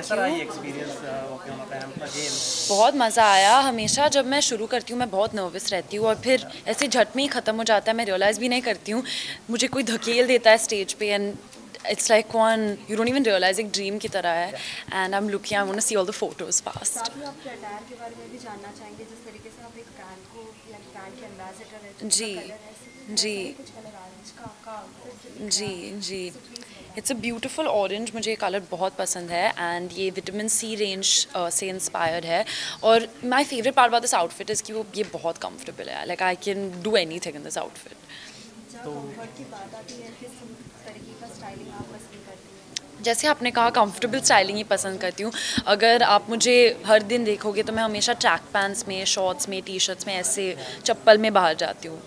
कैसा रहा ये एक्सपीरियंस? बहुत मज़ा आया। हमेशा जब मैं शुरू करती हूँ मैं बहुत नर्वस रहती हूँ और फिर ऐसे झट में ही ख़त्म हो जाता है, मैं रियलाइज़ भी नहीं करती हूँ। मुझे कोई धकेल देता है स्टेज पे and it's like one you don't even realise, एक ड्रीम की तरह है। And I am looking, I want to see all the photos fast. आप अटायर के बारे में भी जानना चाहेंगे, जिस तरीके से आप एक ब्रांड को लाइक ब्रांड के एंबेसडर है। जी, इट्स अ ब्यूटिफुल ऑरेंज, मुझे ये कलर बहुत पसंद है एंड ये विटामिन सी रेंज से इंस्पायर्ड है। और my favourite part of this outfit is कि वो ये बहुत कंफर्टेबल है, like I can do anything in this outfit. जैसे आपने कहा, कंफर्टेबल स्टाइलिंग ही पसंद करती हूँ। अगर आप मुझे हर दिन देखोगे तो मैं हमेशा ट्रैक पैंट्स में, शॉर्ट्स में, टी शर्ट्स में, ऐसे चप्पल में बाहर जाती हूँ।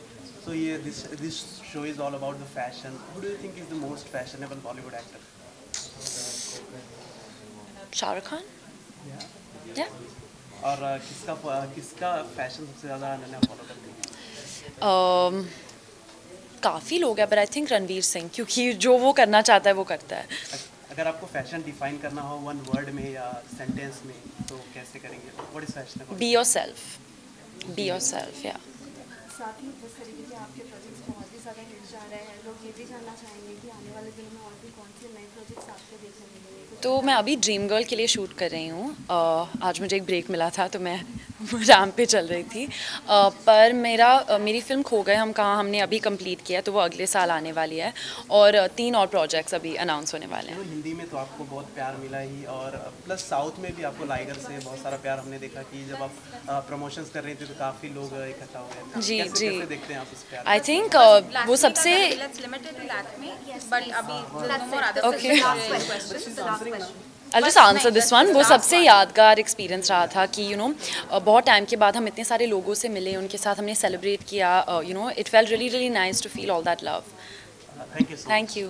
So yeah, this show is all about the fashion. Who do you think is the most fashionable Bollywood actor? Shahrukh Khan. Yeah. और किसका फैशन सबसे ज़्यादा आपने फॉलो करते हैं? काफ़ी लोग हैं, but I think Ranveer Singh, क्योंकि जो वो करना चाहता है वो करता है। अगर आपको फैशन डिफाइन करना हो वन वर्ड में या सेंटेंस में तो कैसे करेंगे? What is fashionable? Be yourself. Be yourself. Yeah. साथ ही जिस तरीके से आपके प्रोजेक्ट्स बहुत ही ज़्यादा हिट जा रहे हैं, लोग ये भी जानना चाहेंगे कि आने वाले दिनों में और भी कौन से नए प्रोजेक्ट्स आपको देखने मिलेंगे? तो मैं अभी ड्रीम गर्ल के लिए शूट कर रही हूँ। आज मुझे एक ब्रेक मिला था तो मैं रैम्प पे चल रही थी, पर मेरी फिल्म खो गए हम कहाँ हमने अभी कंप्लीट किया, तो वो अगले साल आने वाली है और 3 और प्रोजेक्ट्स अभी अनाउंस होने वाले हैं। हिंदी में तो आपको बहुत प्यार मिला ही, और प्लस साउथ में भी आपको लाइगर से बहुत सारा प्यार हमने देखा कि जब आप प्रमोशंस कर रहे थे तो काफ़ी लोग इकट्ठा हो गए थे। जी, देखते हैं आप इस प्यार? आई थिंक वो सबसे I'll just answer this one. वो सबसे यादगार एक्सपीरियंस रहा था कि बहुत टाइम के बाद हम इतने सारे लोगों से मिले, उनके साथ हमने सेलिब्रेट किया। It felt really really nice to feel all that love. Thank you.